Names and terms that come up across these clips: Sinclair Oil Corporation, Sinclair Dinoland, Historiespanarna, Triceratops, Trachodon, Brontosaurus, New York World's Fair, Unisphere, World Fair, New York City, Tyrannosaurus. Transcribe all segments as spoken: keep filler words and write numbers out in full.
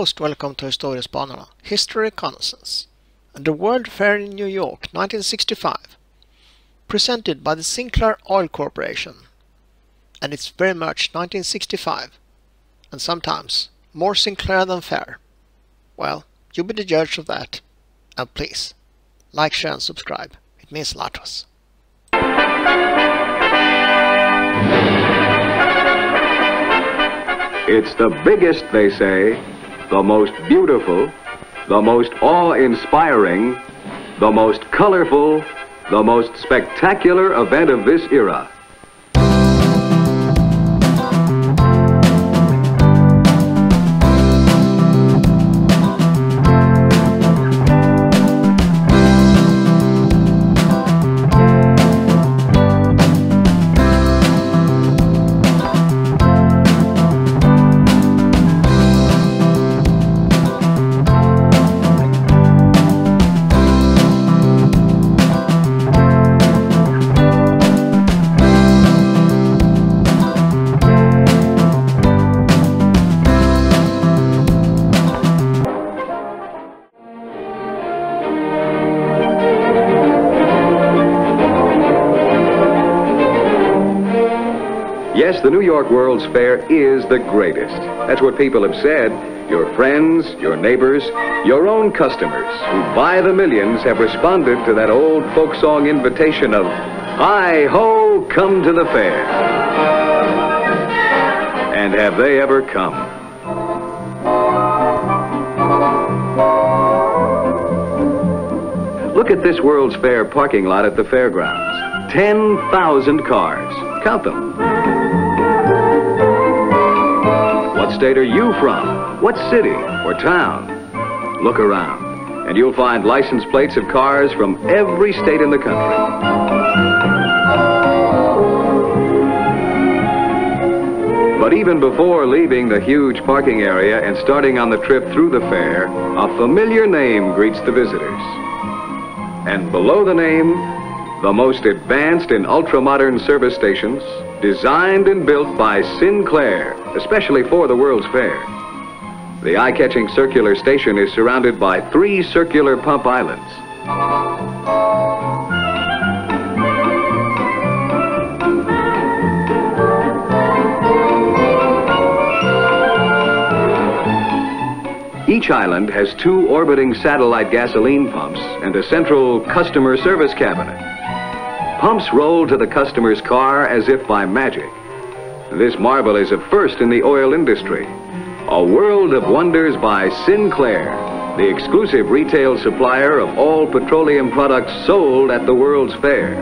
Most welcome to Historiespanarna, History Reconnaissance, and the World Fair in New York, nineteen sixty-five, presented by the Sinclair Oil Corporation, and it's very much nineteen sixty-five, and sometimes more Sinclair than fair. Well, you be the judge of that, and please, like, share and subscribe, it means a lot to us. It's the biggest, they say, the most beautiful, the most awe-inspiring, the most colorful, the most spectacular event of this era. Yes, the New York World's Fair is the greatest. That's what people have said. Your friends, your neighbors, your own customers, who by the millions have responded to that old folk song invitation of, "Hi-ho, come to the fair." And have they ever come? Look at this World's Fair parking lot at the fairgrounds. ten thousand cars. Count them. What state are you from? What city or town? Look around, and you'll find license plates of cars from every state in the country. But even before leaving the huge parking area and starting on the trip through the fair, a familiar name greets the visitors. And below the name, the most advanced in ultra-modern service stations, designed and built by Sinclair, especially for the World's Fair. The eye-catching circular station is surrounded by three circular pump islands. Each island has two orbiting satellite gasoline pumps and a central customer service cabinet. Pumps roll to the customer's car as if by magic. This marvel is a first in the oil industry. A world of wonders by Sinclair, the exclusive retail supplier of all petroleum products sold at the World's Fair.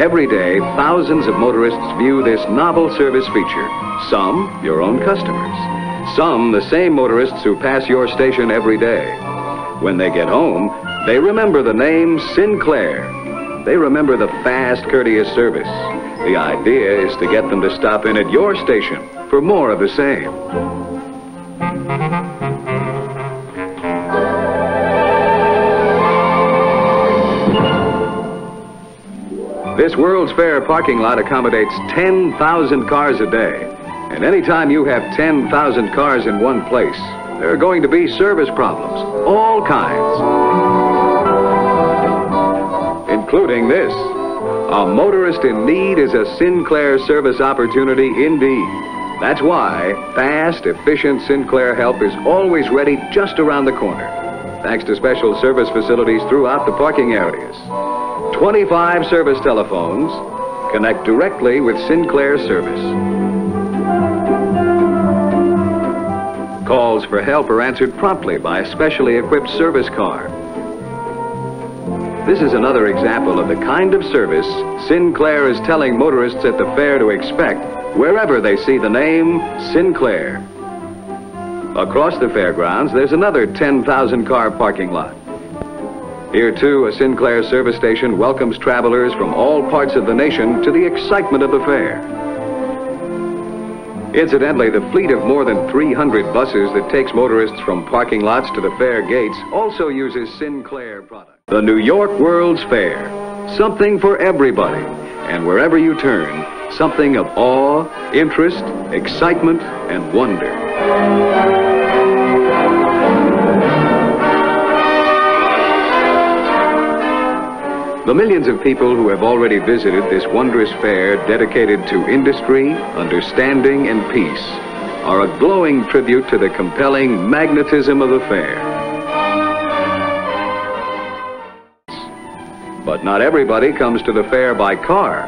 Every day, thousands of motorists view this novel service feature. Some, your own customers. Some, the same motorists who pass your station every day. When they get home, they remember the name Sinclair. They remember the fast, courteous service. The idea is to get them to stop in at your station for more of the same. This World's Fair parking lot accommodates ten thousand cars a day. And anytime you have ten thousand cars in one place, there are going to be service problems, all kinds. Including this. A motorist in need is a Sinclair service opportunity indeed. That's why fast, efficient Sinclair help is always ready just around the corner, thanks to special service facilities throughout the parking areas. twenty-five service telephones connect directly with Sinclair service. Calls for help are answered promptly by a specially equipped service car. This is another example of the kind of service Sinclair is telling motorists at the fair to expect wherever they see the name Sinclair. Across the fairgrounds, there's another ten thousand car parking lot. Here too, a Sinclair service station welcomes travelers from all parts of the nation to the excitement of the fair. Incidentally, the fleet of more than three hundred buses that takes motorists from parking lots to the fair gates also uses Sinclair products. The New York World's Fair, something for everybody, and wherever you turn, something of awe, interest, excitement, and wonder. The millions of people who have already visited this wondrous fair dedicated to industry, understanding, and peace are a glowing tribute to the compelling magnetism of the fair. But not everybody comes to the fair by car.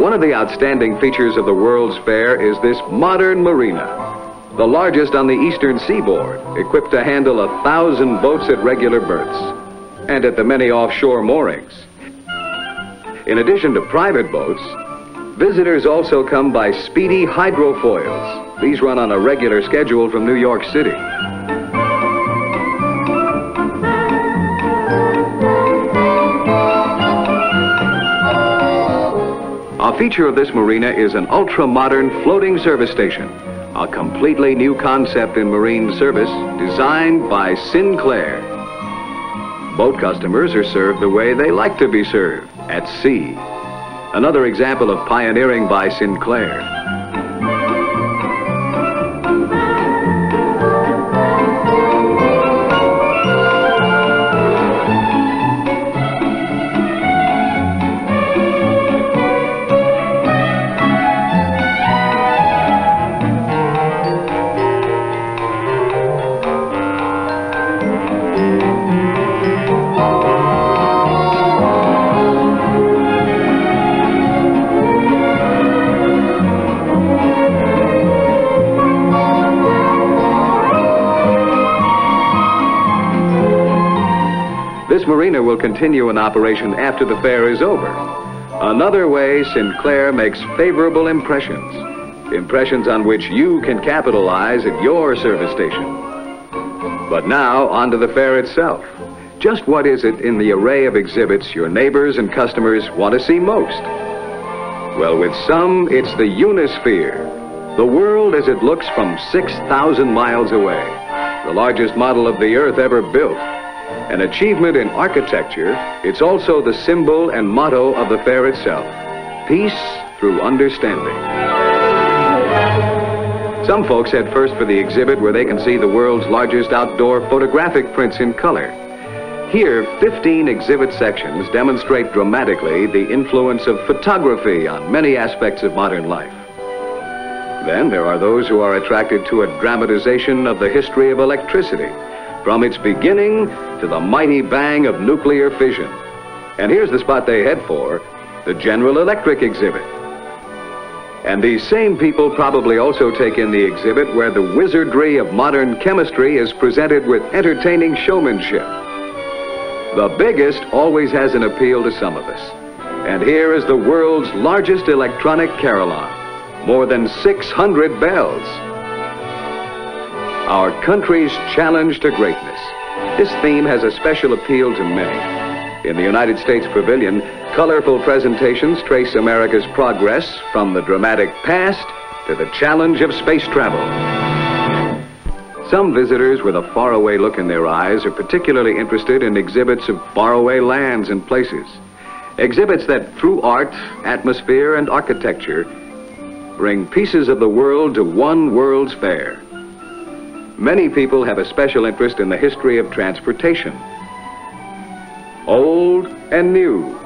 One of the outstanding features of the World's Fair is this modern marina, the largest on the eastern seaboard, equipped to handle a thousand boats at regular berths and at the many offshore moorings. In addition to private boats, visitors also come by speedy hydrofoils. These run on a regular schedule from New York City. A feature of this marina is an ultra-modern floating service station, a completely new concept in marine service designed by Sinclair. Boat customers are served the way they like to be served, at sea. Another example of pioneering by Sinclair. This marina will continue in operation after the fair is over. Another way Sinclair makes favorable impressions, impressions on which you can capitalize at your service station. But now, onto the fair itself. Just what is it in the array of exhibits your neighbors and customers want to see most? Well, with some, it's the Unisphere, the world as it looks from six thousand miles away, the largest model of the Earth ever built. An achievement in architecture, it's also the symbol and motto of the fair itself, peace through understanding. Some folks head first for the exhibit where they can see the world's largest outdoor photographic prints in color. Here, fifteen exhibit sections demonstrate dramatically the influence of photography on many aspects of modern life. Then there are those who are attracted to a dramatization of the history of electricity, from its beginning to the mighty bang of nuclear fission. And here's the spot they head for, the General Electric exhibit. And these same people probably also take in the exhibit where the wizardry of modern chemistry is presented with entertaining showmanship. The biggest always has an appeal to some of us. And here is the world's largest electronic carillon, more than six hundred bells. Our country's challenge to greatness. This theme has a special appeal to many. In the United States Pavilion, colorful presentations trace America's progress from the dramatic past to the challenge of space travel. Some visitors with a faraway look in their eyes are particularly interested in exhibits of faraway lands and places. Exhibits that, through art, atmosphere, and architecture, bring pieces of the world to one World's Fair. Many people have a special interest in the history of transportation. Old and new.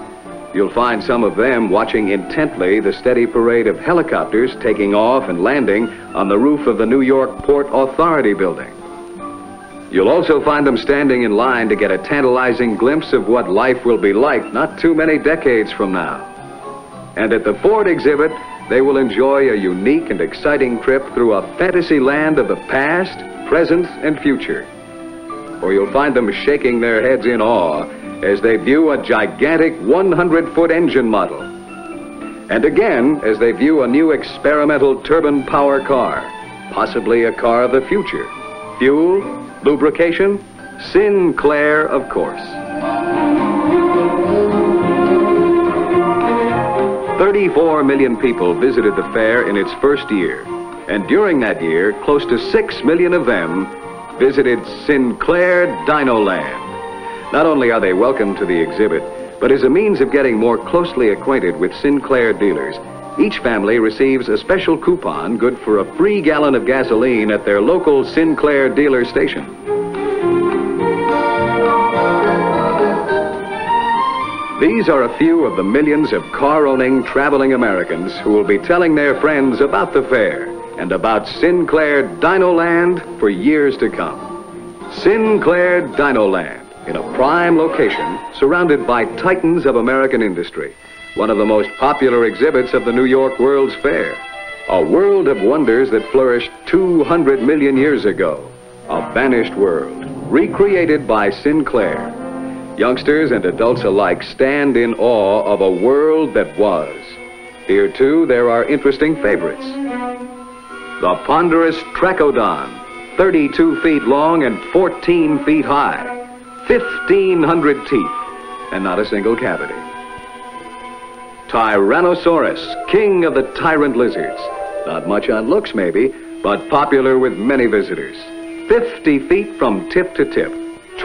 You'll find some of them watching intently the steady parade of helicopters taking off and landing on the roof of the New York Port Authority building. You'll also find them standing in line to get a tantalizing glimpse of what life will be like not too many decades from now. And at the Ford exhibit, they will enjoy a unique and exciting trip through a fantasy land of the past, present, and future. Or you'll find them shaking their heads in awe as they view a gigantic one hundred foot engine model. And again, as they view a new experimental turbine power car, possibly a car of the future. Fuel, lubrication, Sinclair, of course. thirty-four million people visited the fair in its first year, and during that year, close to six million of them visited Sinclair Dinoland. Not only are they welcome to the exhibit, but as a means of getting more closely acquainted with Sinclair dealers, each family receives a special coupon good for a free gallon of gasoline at their local Sinclair dealer station. These are a few of the millions of car-owning, traveling Americans who will be telling their friends about the fair and about Sinclair Dinoland for years to come. Sinclair Dinoland, in a prime location, surrounded by titans of American industry, one of the most popular exhibits of the New York World's Fair, a world of wonders that flourished two hundred million years ago, a vanished world, recreated by Sinclair. Youngsters and adults alike stand in awe of a world that was. Here, too, there are interesting favorites. The ponderous Trachodon, thirty-two feet long and fourteen feet high, fifteen hundred teeth, and not a single cavity. Tyrannosaurus, king of the tyrant lizards. Not much on looks, maybe, but popular with many visitors. fifty feet from tip to tip,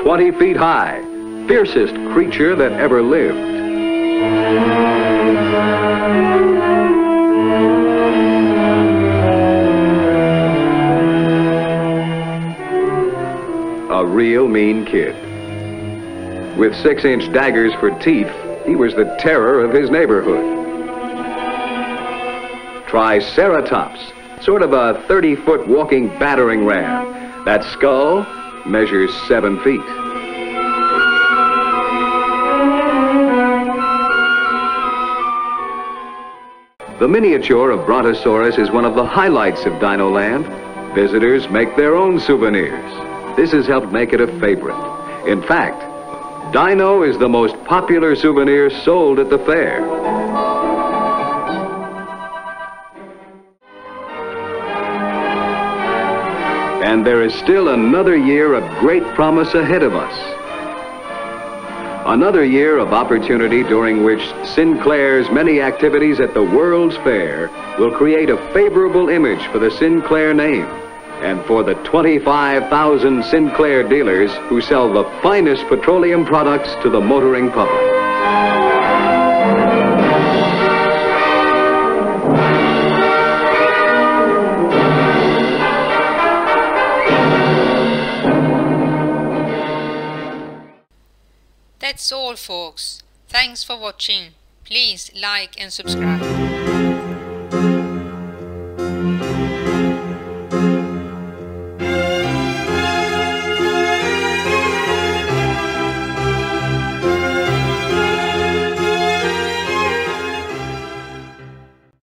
twenty feet high, fiercest creature that ever lived. A real mean kid. With six-inch daggers for teeth, he was the terror of his neighborhood. Triceratops, sort of a thirty-foot walking battering ram. That skull measures seven feet. The miniature of Brontosaurus is one of the highlights of Dinoland. Visitors make their own souvenirs. This has helped make it a favorite. In fact, Dino is the most popular souvenir sold at the fair. And there is still another year of great promise ahead of us. Another year of opportunity during which Sinclair's many activities at the World's Fair will create a favorable image for the Sinclair name, and for the twenty-five thousand Sinclair dealers who sell the finest petroleum products to the motoring public. That's all, folks. Thanks for watching. Please like and subscribe.